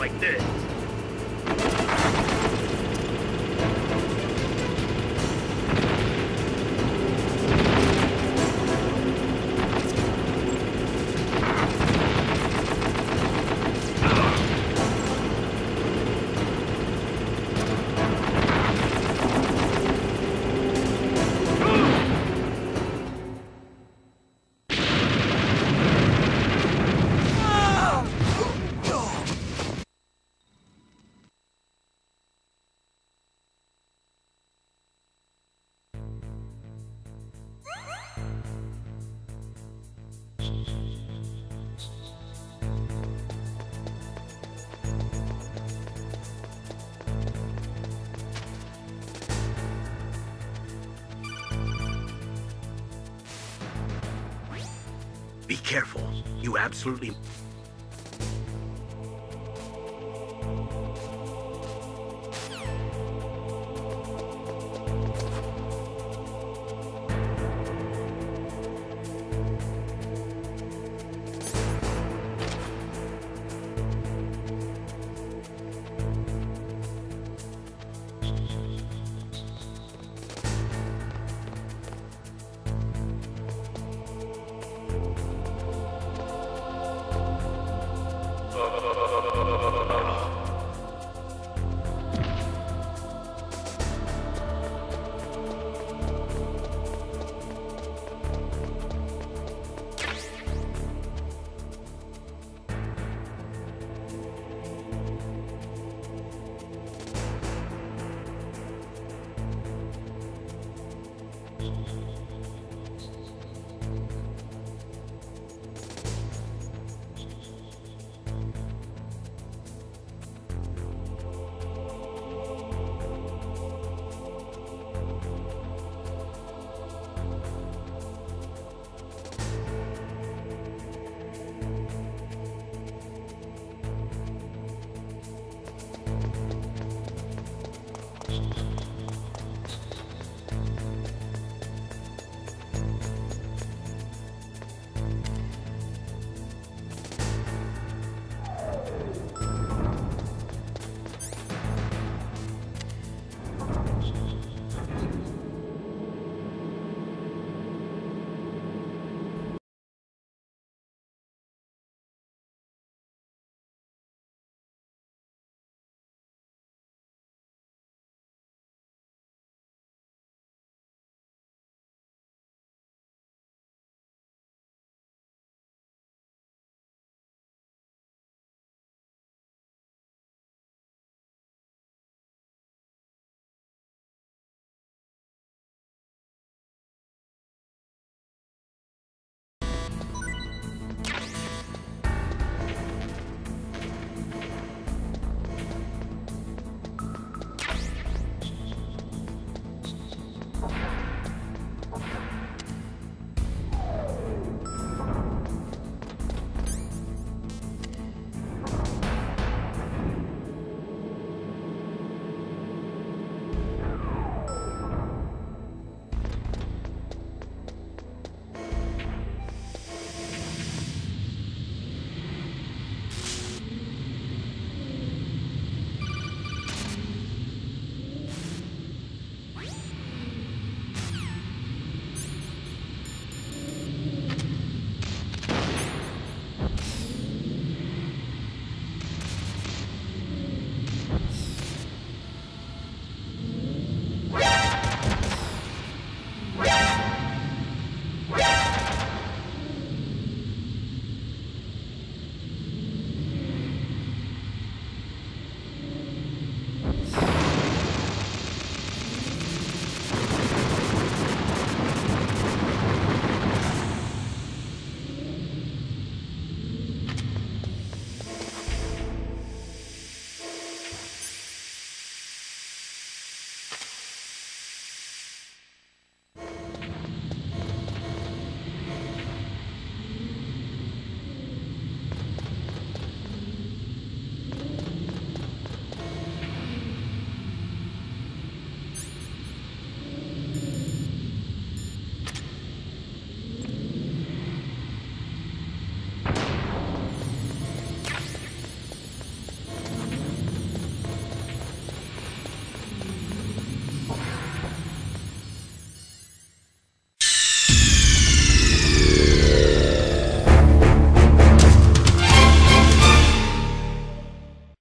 like this. Be careful. You absolutely...